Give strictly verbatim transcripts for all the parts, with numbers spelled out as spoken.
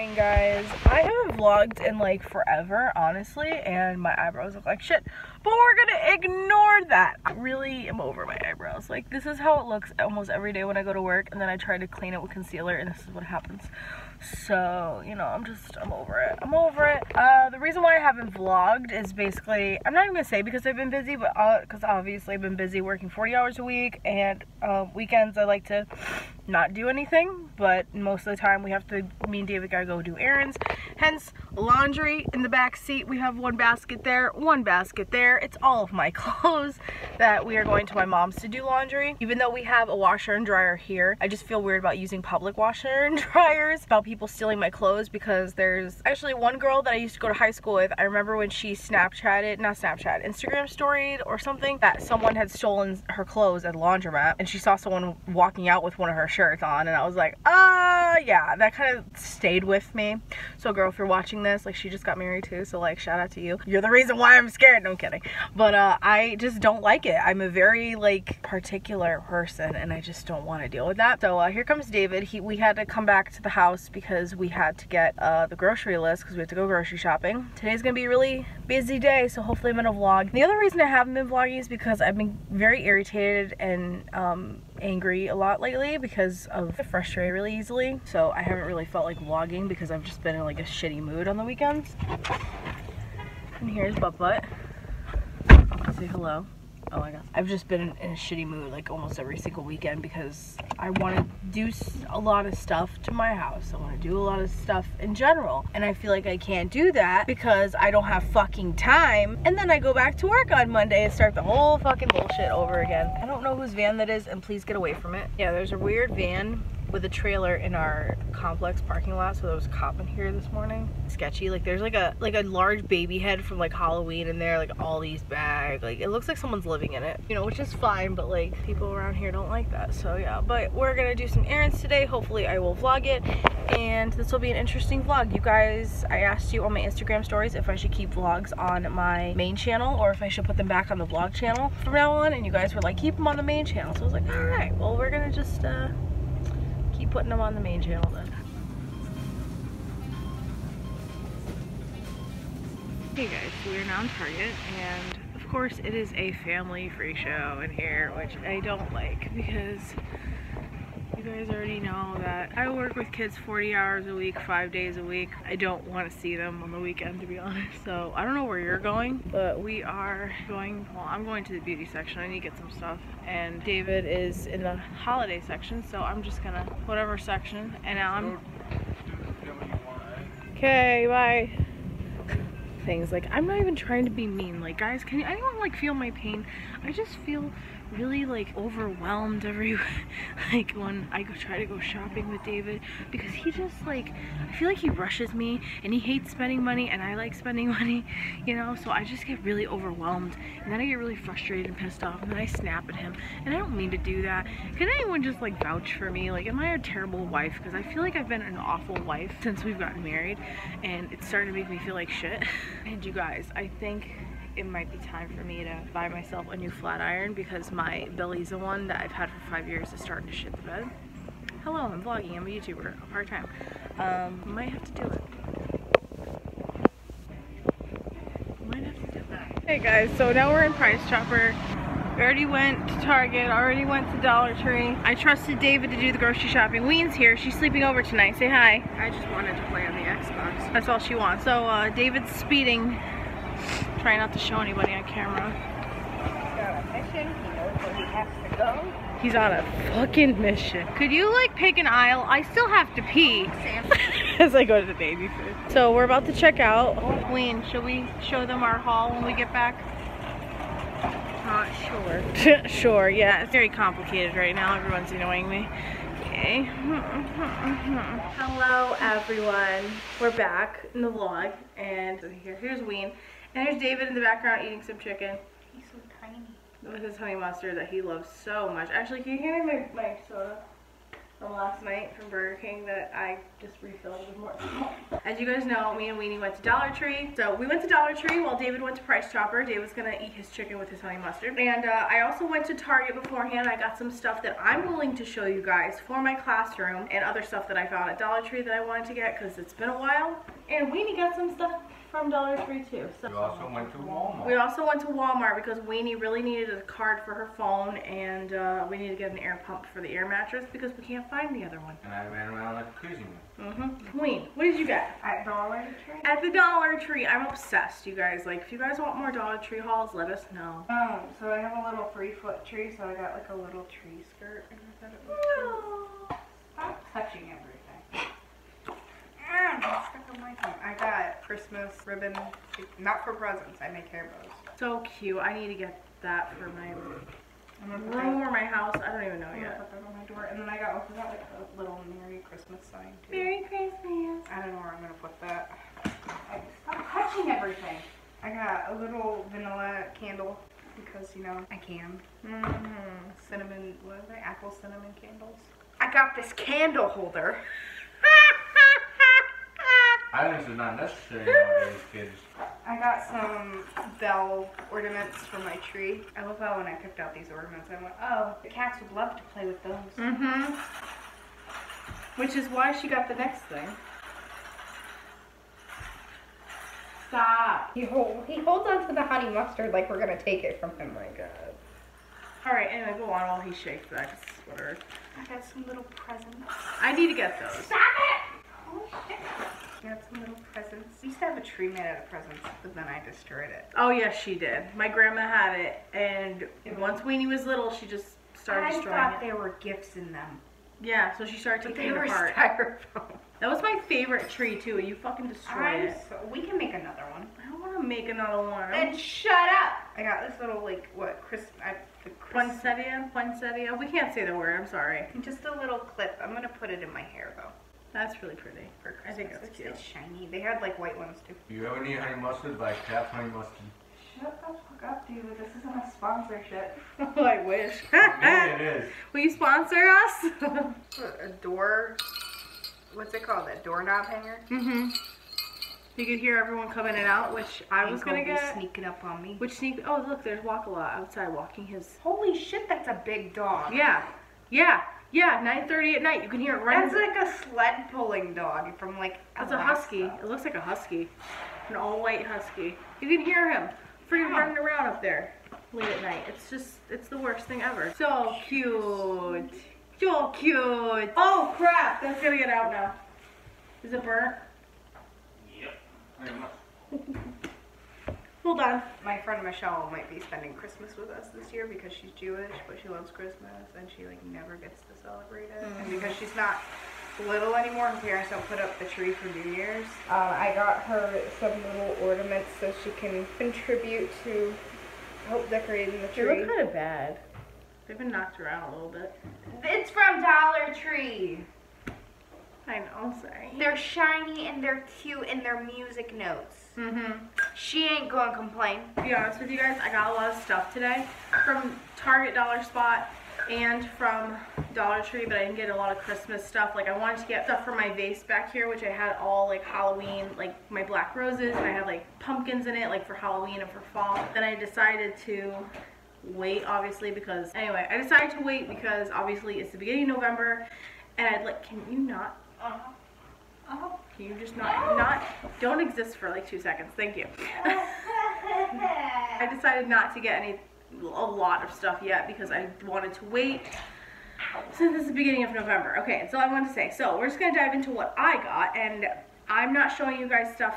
morning, guys. I haven't vlogged in like forever, honestly, and my eyebrows look like shit, but we're gonna ignore that. I really am over my eyebrows. Like, this is how it looks almost every day when I go to work, and then I try to clean it with concealer and this is what happens. So, you know, I'm just, I'm over it. I'm over it. Uh, the reason why I haven't vlogged is basically, I'm not even gonna say because I've been busy, but because uh, obviously I've been busy working forty hours a week, and uh, weekends I like to not do anything, but most of the time we have to, me and David gotta go do errands, hence laundry in the back seat. We have one basket there, one basket there. It's all of my clothes that we are going to my mom's to do laundry. Even though we have a washer and dryer here, I just feel weird about using public washer and dryers, about people stealing my clothes, because there's actually one girl that I used to go to high school with. I remember when she Snapchatted, not Snapchat, Instagram storied or something, that someone had stolen her clothes at a laundromat, and she saw someone walking out with one of her shirts on, and I was like, ah, uh, yeah, that kind of stayed with me. So girl, if you're watching this, like, she just got married too, so like, shout out to you. You're the reason why I'm scared. No, I'm kidding. But uh, I just don't like it. I'm a very like particular person, and I just don't want to deal with that. So uh, here comes David. He we had to come back to the house because we had to get uh, the grocery list because we have to go grocery shopping. Today's gonna be a really busy day, so hopefully I'm gonna vlog. The other reason I haven't been vlogging is because I've been very irritated and um, angry a lot lately because of I frustrate really easily. So I haven't really felt like vlogging because I've just been in like a shitty mood on the weekends. And here's Butt Butt. Say hello. Oh my god. I've just been in a shitty mood like almost every single weekend because I want to do a lot of stuff to my house. I want to do a lot of stuff in general. And I feel like I can't do that because I don't have fucking time. And then I go back to work on Monday and start the whole fucking bullshit over again. I don't know whose van that is, and please get away from it. Yeah, there's a weird van with a trailer in our complex parking lot, so there was a cop in here this morning. Sketchy. Like, there's like a like a large baby head from like Halloween in there, like Aldi's bag. Like, it looks like someone's living in it, you know, which is fine, but like people around here don't like that. So yeah, but we're gonna do some errands today. Hopefully I will vlog it, and this will be an interesting vlog. You guys, I asked you on my Instagram stories if I should keep vlogs on my main channel or if I should put them back on the vlog channel from now on, and you guys were like, keep them on the main channel. So I was like, all right, well, we're gonna just uh keep putting them on the main channel then. Hey guys, we're now in Target, and of course it is a family free show in here, which I don't like because you guys already know that I work with kids forty hours a week, five days a week. I don't want to see them on the weekend, to be honest. So I don't know where you're going, but we are going, well, I'm going to the beauty section. I need to get some stuff. And David is in the holiday section, so I'm just gonna whatever section, and now I'm okay, bye. Things like, I'm not even trying to be mean, like, guys, can you, anyone like feel my pain? I just feel really like overwhelmed every like when I go try to go shopping with David, because he just like, I feel like he rushes me, and he hates spending money, and I like spending money, you know, so I just get really overwhelmed, and then I get really frustrated and pissed off, and then I snap at him, and I don't mean to do that. Can anyone just like vouch for me? Like, am I a terrible wife? Because I feel like I've been an awful wife since we've gotten married, and it's starting to make me feel like shit. And you guys, I think it might be time for me to buy myself a new flat iron because my belly's the one that I've had for five years is starting to shit the bed. Hello, I'm vlogging. I'm a YouTuber, part time. Um, might have to do it. Might have to do it. Hey guys, so now we're in Price Chopper. We already went to Target, already went to Dollar Tree. I trusted David to do the grocery shopping. Ween's here, she's sleeping over tonight. Say hi. I just wanted to play on the Xbox. That's all she wants. So uh, David's speeding. Try not to show anybody on camera. He's on a mission. He knows where he has to go. He's on a fucking mission. Could you like pick an aisle? I still have to pee. As I go to the baby food. So we're about to check out. Ween, should we show them our haul when we get back? Not sure. Sure, yeah. It's very complicated right now. Everyone's annoying me. Okay. Hello, everyone. We're back in the vlog, and here, here's Ween. And there's David in the background eating some chicken. He's so tiny. With his honey mustard that he loves so much. Actually, can you hand me my, my soda? Oh, from last night from Burger King that I just refilled with more. As you guys know, me and Weenie went to Dollar Tree. So we went to Dollar Tree while David went to Price Chopper. Dave was gonna eat his chicken with his honey mustard. And uh, I also went to Target beforehand. I got some stuff that I'm willing to show you guys for my classroom and other stuff that I found at Dollar Tree that I wanted to get because it's been a while. And Weenie got some stuff from Dollar Tree too. So we also went to Walmart. We also went to Walmart because Weenie really needed a card for her phone, and uh, we need to get an air pump for the air mattress because we can't find the other one. And I ran around like a crazy man. Mm-hmm. Queen, what did you get? At Dollar Tree. At the Dollar Tree. I'm obsessed, you guys. Like, if you guys want more Dollar Tree hauls, let us know. Um, so I have a little three foot tree, so I got like a little tree skirt, and I thought it was cool. Stop touching everything. I got Christmas ribbon, not for presents, I make hair bows. So cute. I need to get that for my room or my house. I don't even know I'm yet. Put that on my door. And then I got, also got like a little Merry Christmas sign too. Merry Christmas. I don't know where I'm going to put that. I, stop touching everything. I got a little vanilla candle because, you know, I can. Mm-hmm. Cinnamon, what is it? Apple cinnamon candles. I got this candle holder. I think this is not necessary nowadays, kids. I got some bell ornaments from my tree. I love how when I picked out these ornaments, I went, oh, the cats would love to play with those. Mm-hmm. Which is why she got the next thing. Stop. He, hold, he holds on to the honey mustard like we're going to take it from him. Oh my God. All right, anyway, go on while he shakes that sweater. I got some little presents. I need to get those. Stop it! Oh, shit. Got some little presents. I used to have a tree made out of presents, but then I destroyed it. Oh yes, she did. My grandma had it, and it once Weenie was little, she just started I destroying it. I thought there were gifts in them. Yeah, so she started but taking it apart. They were styrofoam. That was my favorite tree too. You fucking destroyed it. So, we can make another one. I don't want to make another one. And shut up! I got this little like what Chris. I, the Chris poinsettia, poinsettia. We can't say the word. I'm sorry. Just a little clip. I'm gonna put it in my hair though. That's really pretty. For Christmas. I think that's it's cute. It's shiny. They had like white ones too. You ever need honey mustard? Like tap honey mustard. Shut the fuck up, dude. This isn't a sponsorship. Oh, I wish. Maybe it is. Will you sponsor us? A door. What's it called? That doorknob hanger? Mm-hmm. You could hear everyone coming in and out, which I was Ankle gonna get. Sneaking up on me. Which sneak? Oh, look, there's Walk-A-Lot outside walking his. Holy shit, that's a big dog. Yeah. Yeah. Yeah, nine thirty at night. You can hear it running. That's like a sled pulling dog from like Alaska. That's a husky. It looks like a husky. An all-white husky. You can hear him freaking running around up there late at night. It's just, it's the worst thing ever. So cute. So cute. Oh crap, that's gonna get out now. Is it burnt? Yep. Very much. Hold on. My friend Michelle might be spending Christmas with us this year because she's Jewish, but she loves Christmas and she like never gets to celebrate it. Mm-hmm. And because she's not little anymore, her parents don't put up the tree for New Year's. Uh, I got her some little ornaments so she can contribute to help decorating the tree. They look kind of bad. They've been knocked around a little bit. It's from Dollar Tree. I know, I'm sorry. They're shiny and they're cute and they're music notes. Mm-hmm. She ain't gonna complain. To be honest with you guys, I got a lot of stuff today from Target, Dollar Spot, and from Dollar Tree, but I didn't get a lot of Christmas stuff. Like I wanted to get stuff for my vase back here, which I had all like Halloween, like my black roses, and I had like pumpkins in it, like for Halloween and for fall. Then I decided to wait, obviously, because anyway, I decided to wait because obviously it's the beginning of November, and I'd like, can you not? Uh-huh. Oh. Can you just not, not, don't exist for like two seconds. Thank you. I decided not to get any, a lot of stuff yet because I wanted to wait since it's the beginning of November. Okay, that's all I wanted to say. So we're just going to dive into what I got, and I'm not showing you guys stuff.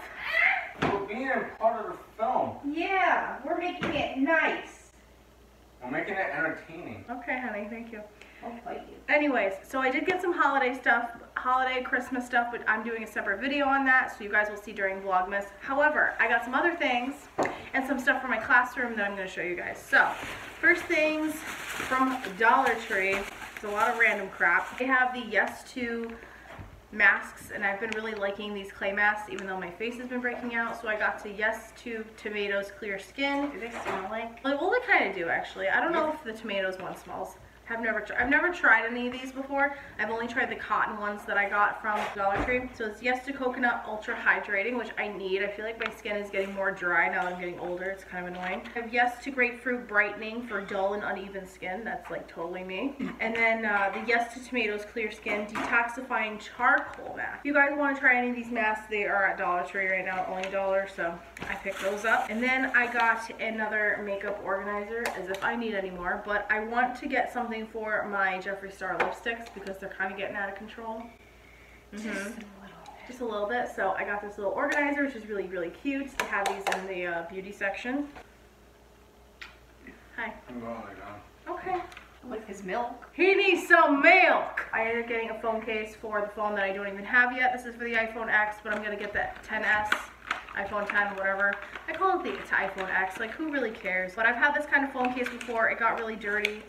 We're being part of the film. Yeah, we're making it nice. We're making it entertaining. Okay, honey, thank you. Anyways, so I did get some holiday stuff, holiday Christmas stuff, but I'm doing a separate video on that, so you guys will see during Vlogmas. However, I got some other things and some stuff for my classroom that I'm going to show you guys. So, first things from Dollar Tree. It's a lot of random crap. They have the Yes to masks, and I've been really liking these clay masks, even though my face has been breaking out. So I got to Yes to Tomatoes Clear Skin. Do they smell like? Well, they kind of do, actually. I don't know if the tomatoes one smells. I've never tried I've never tried any of these before. I've only tried the cotton ones that I got from Dollar Tree. So it's Yes to Coconut Ultra Hydrating, which I need. I feel like my skin is getting more dry now that I'm getting older. It's kind of annoying. I have Yes to Grapefruit Brightening for dull and uneven skin. That's like totally me. And then uh, the Yes to Tomatoes Clear Skin Detoxifying Charcoal Mask. If you guys want to try any of these masks, they are at Dollar Tree right now, only a dollar, so I picked those up. And then I got another makeup organizer, as if I need any more, but I want to get something for my Jeffree Star lipsticks because they're kind of getting out of control. Mm-hmm. Just a little bit. Just a little bit. So I got this little organizer, which is really, really cute. They have these in the uh, beauty section. Hi. I'm going like that. Okay. With his milk. He needs some milk! I ended up getting a phone case for the phone that I don't even have yet. This is for the iPhone ten, but I'm gonna get that ten S, iPhone ten, whatever. I call it the it's iPhone ten, like who really cares? But I've had this kind of phone case before. It got really dirty,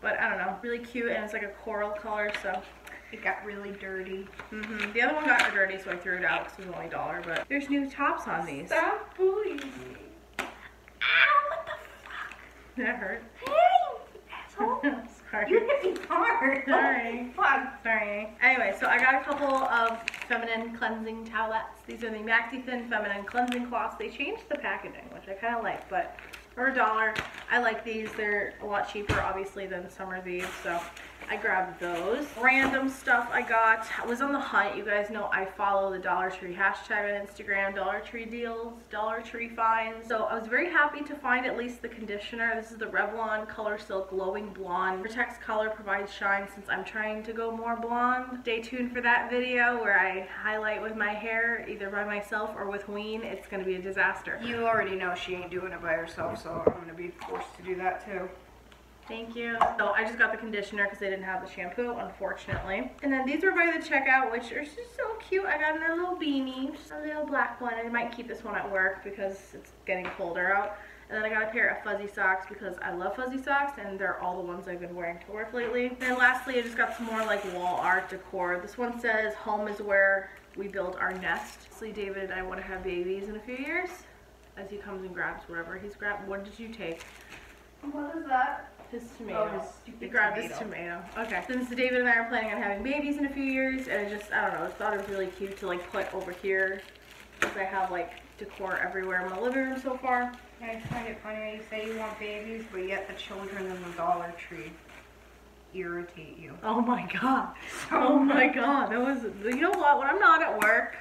but I don't know, really cute, and it's like a coral color, so. It got really dirty. Mm-hmm. The other one got dirty, so I threw it out because it was only a dollar, but there's new tops on these. Stop bullying me. Ow, what the fuck? Did that hurt? Oh, sorry. You hit me hard. Sorry. Oh, fuck. Sorry. Anyway, so I got a couple of feminine cleansing towelettes. These are the Maxi Thin Feminine Cleansing Cloths. They changed the packaging, which I kind of like, but for a dollar, I like these. They're a lot cheaper, obviously, than some of these, so I grabbed those. Random stuff I got. I was on the hunt. You guys know I follow the Dollar Tree hashtag on Instagram, Dollar Tree deals, Dollar Tree finds. So I was very happy to find at least the conditioner. This is the Revlon Color Silk Glowing Blonde. Protects color, provides shine, since I'm trying to go more blonde. Stay tuned for that video where I highlight with my hair, either by myself or with Ween. It's going to be a disaster. You already know she ain't doing it by herself, so I'm going to be forced to do that too. Thank you. So I just got the conditioner because they didn't have the shampoo, unfortunately. And then these were by the checkout, which are just so cute. I got a little beanie, just a little black one. I might keep this one at work because it's getting colder out. And then I got a pair of fuzzy socks because I love fuzzy socks, and they're all the ones I've been wearing to work lately. And then lastly, I just got some more like wall art decor. This one says, "Home is where we build our nest." Obviously, David and I want to have babies in a few years, as he comes and grabs whatever he's grabbed. What did you take? What is that? His tomato. Oh, he grabbed tomato. His tomato. Okay. Since David and I are planning on having babies in a few years, and I just, I don't know, I thought it was really cute to like put over here, because I have like decor everywhere in my living room so far. I just find it funny how you say you want babies, but yet the children in the Dollar Tree irritate you. Oh my god. Oh my god. That was, you know what, when I'm not at work,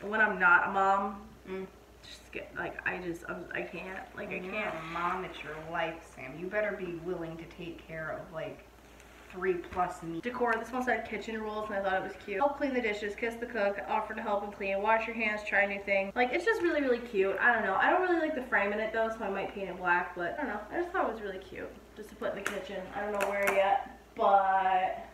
when I'm not a mom, mm. Just get like I just I'm, I can't like when I can't. You're a mom, it's your life, Sam. You better be willing to take care of like three plus me. Decor. This one said kitchen rules, and I thought it was cute. Help clean the dishes, kiss the cook, offer to help and clean, wash your hands, try new things. Like it's just really, really cute. I don't know. I don't really like the frame in it though, so I might paint it black. But I don't know. I just thought it was really cute just to put in the kitchen. I don't know where yet, but.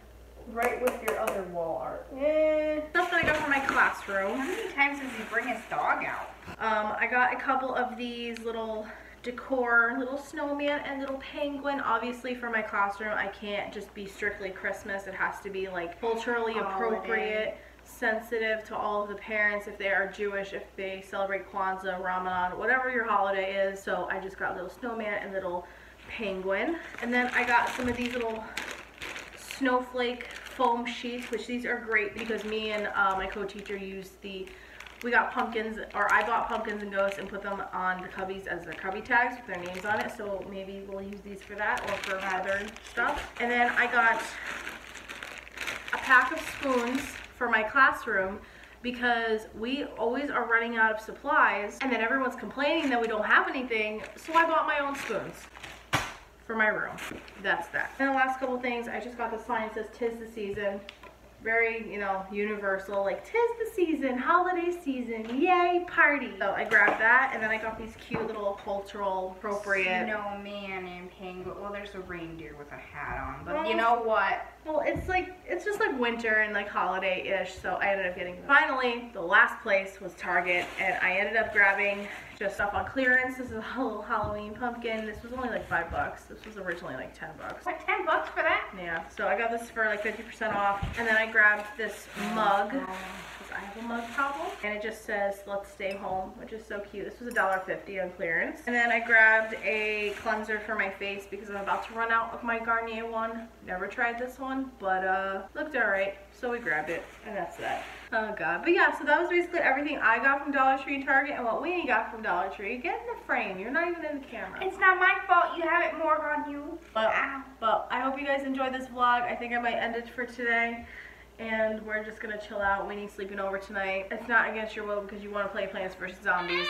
Right with your other wall art. Yeah. Stuff that I got for my classroom. How many times does he bring his dog out? Um, I got a couple of these little decor, little snowman and little penguin. Obviously for my classroom, I can't just be strictly Christmas. It has to be like culturally holiday. Appropriate, sensitive to all of the parents if they are Jewish, if they celebrate Kwanzaa, Ramadan, whatever your holiday is. So I just got little snowman and little penguin. And then I got some of these little snowflake foam sheets, which these are great because me and uh, my co-teacher used the, we got pumpkins, or I bought pumpkins and ghosts and put them on the cubbies as their cubby tags with their names on it, so maybe we'll use these for that or for other stuff. And then I got a pack of spoons for my classroom because we always are running out of supplies, and then everyone's complaining that we don't have anything, so I bought my own spoons for my room. That's that. And the last couple things, I just got this sign that says "Tis the season." Very, you know, universal, like "Tis the season, holiday season, yay, party." So I grabbed that, and then I got these cute little cultural appropriate snowman and penguin. Well, there's a reindeer with a hat on, but well, you know what? Well, it's like, it's just like winter and like holiday-ish, so I ended up getting them. Finally, the last place was Target, and I ended up grabbing just stuff on clearance. This is a little Halloween pumpkin. This was only like five bucks. This was originally like ten bucks. What, ten bucks for that? Yeah. So I got this for like fifty percent off. And then I grabbed this mug, because I have a mug problem. And it just says, let's stay home, which is so cute. This was a dollar fifty on clearance. And then I grabbed a cleanser for my face because I'm about to run out of my Garnier one. Never tried this one, but uh, looked all right. So we grabbed it, and that's that. Oh god. But yeah, so that was basically everything I got from Dollar Tree and Target, and what Weenie got from Dollar Tree. Get in the frame. You're not even in the camera. It's not my fault. You have it more on you. But, but I hope you guys enjoyed this vlog. I think I might end it for today. And we're just going to chill out. Weenie's sleeping over tonight. It's not against your will because you want to play Plants versus. Zombies.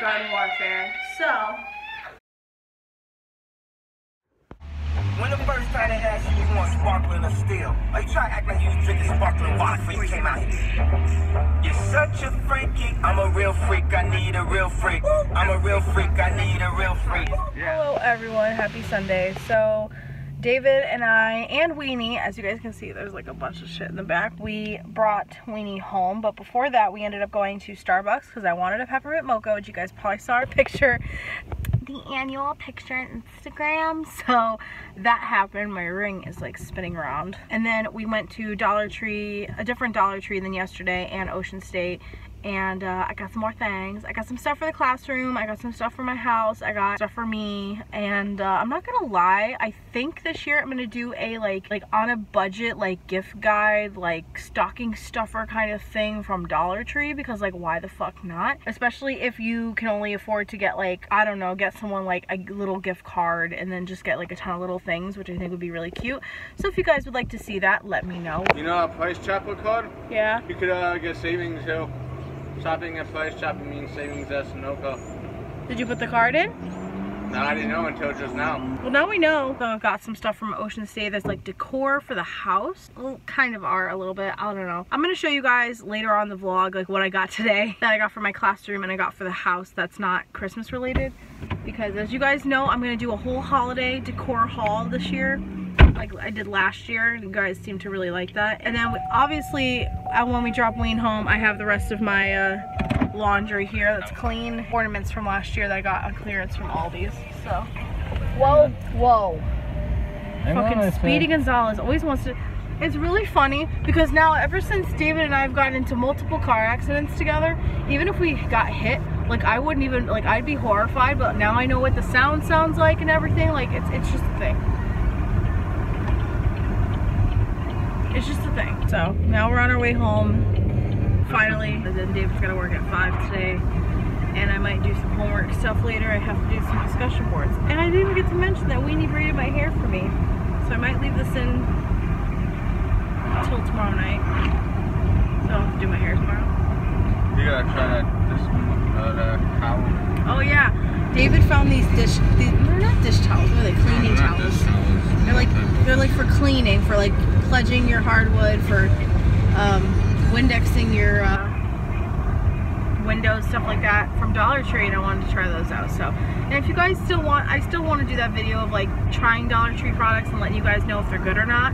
Garden Warfare. So... When the first time they asked you, you want sparkling or still? Or you try to act like you was drinking sparkling water before you came out here? You're such a freaky. I'm a real freak, I need a real freak. I'm a real freak, I need a real freak. Yeah. Hello everyone, happy Sunday. So, David and I and Weenie, as you guys can see, there's like a bunch of shit in the back. We brought Weenie home, but before that, we ended up going to Starbucks because I wanted a peppermint mocha, which you guys probably saw our picture. The annual picture on Instagram, so that happened. My ring is like spinning around. And then we went to Dollar Tree, a different Dollar Tree than yesterday, and Ocean State, and uh, I got some more things. I got some stuff for the classroom, I got some stuff for my house, I got stuff for me, and uh, I'm not gonna lie, I think this year I'm gonna do a like like on a budget like gift guide, like stocking stuffer kind of thing from Dollar Tree, because like why the fuck not? Especially if you can only afford to get like, I don't know, get someone like a little gift card and then just get like a ton of little things, which I think would be really cute. So if you guys would like to see that, let me know. You know our Price Chopper card? Yeah. You could uh, get savings too. Shopping at Price Chopper means savings at Sunoco. Did you put the card in? No, I didn't know until just now. Well, now we know. So I've got some stuff from Ocean State that's like decor for the house. Well, kind of art a little bit. I don't know. I'm going to show you guys later on the vlog like what I got today that I got for my classroom and I got for the house that's not Christmas related. Because as you guys know, I'm going to do a whole holiday decor haul this year. Like I did last year, and you guys seem to really like that. And then we, obviously when we drop Ween home, I have the rest of my uh, laundry here that's clean. Ornaments from last year that I got on clearance from Aldi's. So, whoa, whoa. Fucking Speedy Gonzalez always wants to. It's really funny because now ever since David and I have gotten into multiple car accidents together, even if we got hit, like I wouldn't even, like I'd be horrified, but now I know what the sound sounds like and everything. Like it's, it's just a thing. It's just a thing. So now we're on our way home, finally. And then David's got to work at five today. And I might do some homework stuff later. I have to do some discussion boards. And I didn't even get to mention that Weenie braided my hair for me. So I might leave this in until tomorrow night. So I'll have to do my hair tomorrow. You gotta try this uh, towel. Oh yeah. David found these dish, these, they're not dish towels, they're like cleaning no, they're towels. towels. They're like, they're like for cleaning, for like, pledging your hardwood, for um, Windexing your uh, windows, stuff like that from Dollar Tree, and I wanted to try those out. So, and if you guys still want, I still want to do that video of like trying Dollar Tree products and letting you guys know if they're good or not.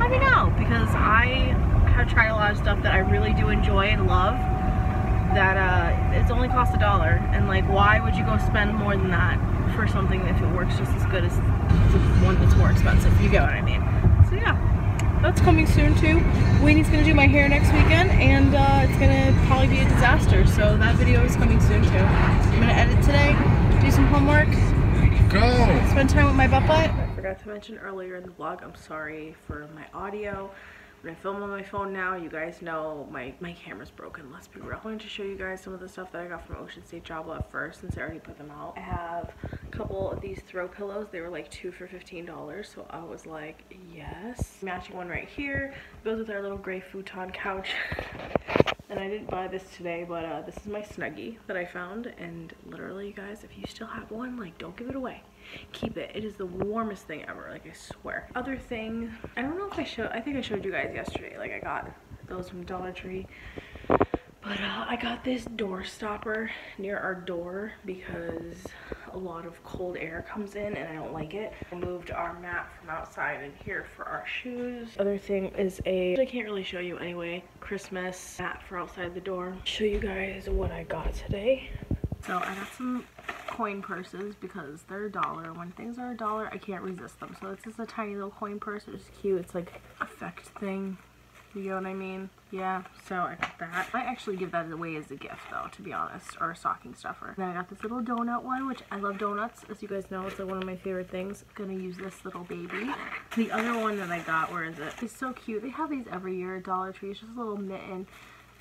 Let me know, because I have tried a lot of stuff that I really do enjoy and love that uh, it's only cost a dollar, and like why would you go spend more than that for something if it works just as good as the one that's more expensive? You get what I mean? So yeah. That's coming soon too. Weenie's gonna do my hair next weekend, and uh, it's gonna probably be a disaster. So that video is coming soon too. I'm gonna edit today, do some homework, go spend time with my butt butt. I forgot to mention earlier in the vlog. I'm sorry for my audio. When I film on my phone now, you guys know my my camera's broken. Let's be real. I wanted to show you guys some of the stuff that I got from Ocean State Job at first, since I already put them out. I have a couple of these throw pillows. They were like two for fifteen dollars, so I was like, yes. Matching one right here. It goes with our little gray futon couch. And I didn't buy this today, but uh, this is my Snuggie that I found. And literally, you guys, if you still have one, like, don't give it away. Keep it. It is the warmest thing ever, like, I swear. Other thing, I don't know if I showed, I think I showed you guys yesterday. Like, I got those from Dollar Tree. But uh, I got this door stopper near our door because a lot of cold air comes in and I don't like it. I moved our mat from outside in here for our shoes. Other thing is a, I can't really show you anyway, Christmas mat for outside the door. Show you guys what I got today. So I got some coin purses because they're a dollar. When things are a dollar, I can't resist them. So it's just a tiny little coin purse. It's cute. It's like a effect thing. You know what I mean? Yeah, so I got that. I actually give that away as a gift though, to be honest, or a stocking stuffer. Then I got this little donut one, which I love donuts. As you guys know, it's like one of my favorite things. I'm gonna use this little baby. The other one that I got, where is it? It's so cute. They have these every year at Dollar Tree. It's just a little mitten,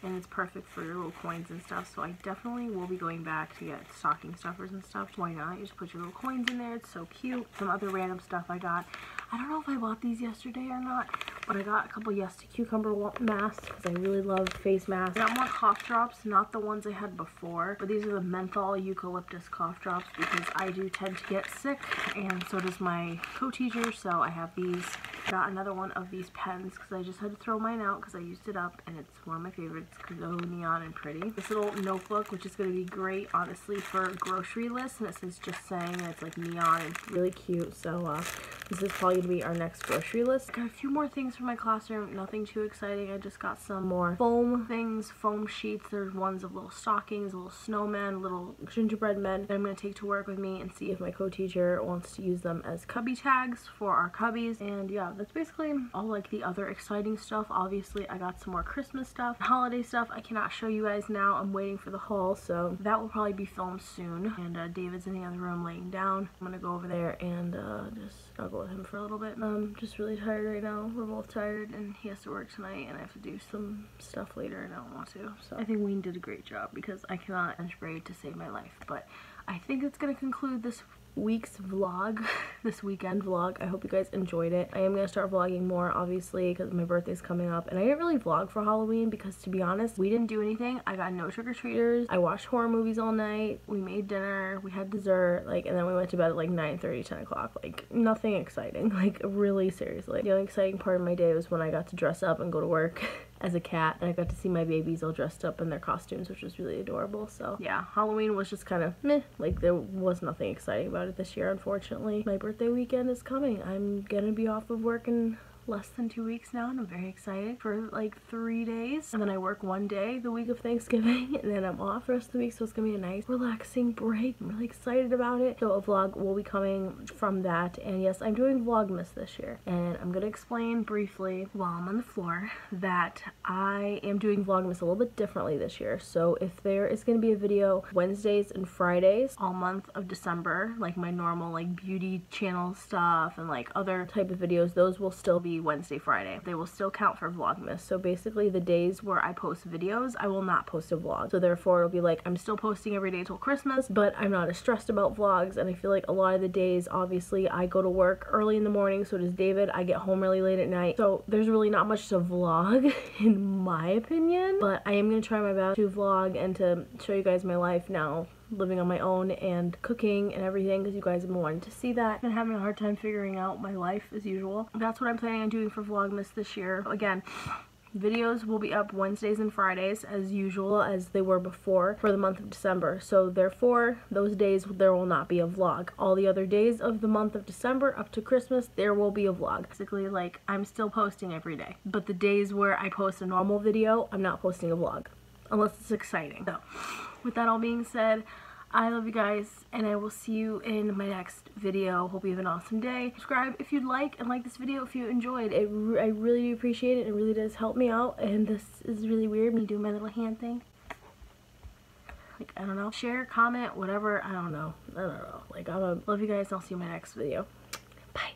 and it's perfect for your little coins and stuff. So I definitely will be going back to get stocking stuffers and stuff. Why not? You just put your little coins in there. It's so cute. Some other random stuff I got. I don't know if I bought these yesterday or not, but I got a couple Yes to cucumber masks because I really love face masks. I got more cough drops, not the ones I had before, but these are the menthol eucalyptus cough drops because I do tend to get sick, and so does my co-teacher, so I have these. Got another one of these pens because I just had to throw mine out because I used it up, and it's one of my favorites because it's so neon and pretty. This little notebook, which is going to be great, honestly, for grocery lists, and it says Just Saying, and it's like neon and really cute, so uh, this is probably going to be our next grocery list. Got a few more things for my classroom, nothing too exciting. I just got some more foam things, foam sheets. There's ones of little stockings, little snowmen, little gingerbread men that I'm going to take to work with me and see if my co-teacher wants to use them as cubby tags for our cubbies, and yeah, that's basically all like the other exciting stuff. Obviously, I got some more Christmas stuff, holiday stuff. I cannot show you guys now. I'm waiting for the haul, so that will probably be filmed soon. And uh, David's in the other room laying down. I'm gonna go over there and uh, just snuggle with him for a little bit. I'm just really tired right now. We're both tired, and he has to work tonight, and I have to do some stuff later, and I don't want to. So I think Wien did a great job because I cannot bench braid to save my life. But I think it's gonna conclude this week's vlog, this weekend vlog. I hope you guys enjoyed it. I am going to start vlogging more, obviously, because my birthday's coming up, and I didn't really vlog for Halloween because, to be honest, we didn't do anything. I got no trick-or-treaters. I watched horror movies all night. We made dinner. We had dessert, like, and then we went to bed at like nine thirty, ten o'clock. Like, nothing exciting. Like, really, seriously. The only exciting part of my day was when I got to dress up and go to work as a cat, and I got to see my babies all dressed up in their costumes, which was really adorable. So yeah, Halloween was just kind of meh. Like, there was nothing exciting about it this year, unfortunately. My birthday weekend is coming. I'm gonna be off of work in less than two weeks now, and I'm very excited for like three days, and then I work one day the week of Thanksgiving, and then I'm off the rest of the week, so it's gonna be a nice relaxing break. I'm really excited about it, so a vlog will be coming from that. And yes, I'm doing Vlogmas this year, and I'm gonna explain briefly while I'm on the floor that I am doing Vlogmas a little bit differently this year. So if there is gonna be a video Wednesdays and Fridays all month of December, like my normal like beauty channel stuff and like other type of videos, those will still be Wednesday, Friday. They will still count for Vlogmas. So basically the days where I post videos, I will not post a vlog. So therefore it'll be like, I'm still posting every day till Christmas, but I'm not as stressed about vlogs. And I feel like a lot of the days, obviously I go to work early in the morning, so does David. I get home really late at night. So there's really not much to vlog in my opinion, but I am gonna try my best to vlog and to show you guys my life now, living on my own and cooking and everything, because you guys have been wanting to see that. I've been having a hard time figuring out my life as usual. That's what I'm planning on doing for Vlogmas this year. Again, videos will be up Wednesdays and Fridays as usual as they were before for the month of December. So therefore those days there will not be a vlog. All the other days of the month of December up to Christmas there will be a vlog. Basically, like, I'm still posting every day, but the days where I post a normal video, I'm not posting a vlog unless it's exciting. So with that all being said, I love you guys, and I will see you in my next video. Hope you have an awesome day. Subscribe if you'd like, and like this video if you enjoyed. It re I really do appreciate it. It really does help me out, and this is really weird, me doing my little hand thing. Like, I don't know. Share, comment, whatever. I don't know. I don't know. Like, I love you guys, and I'll see you in my next video. Bye.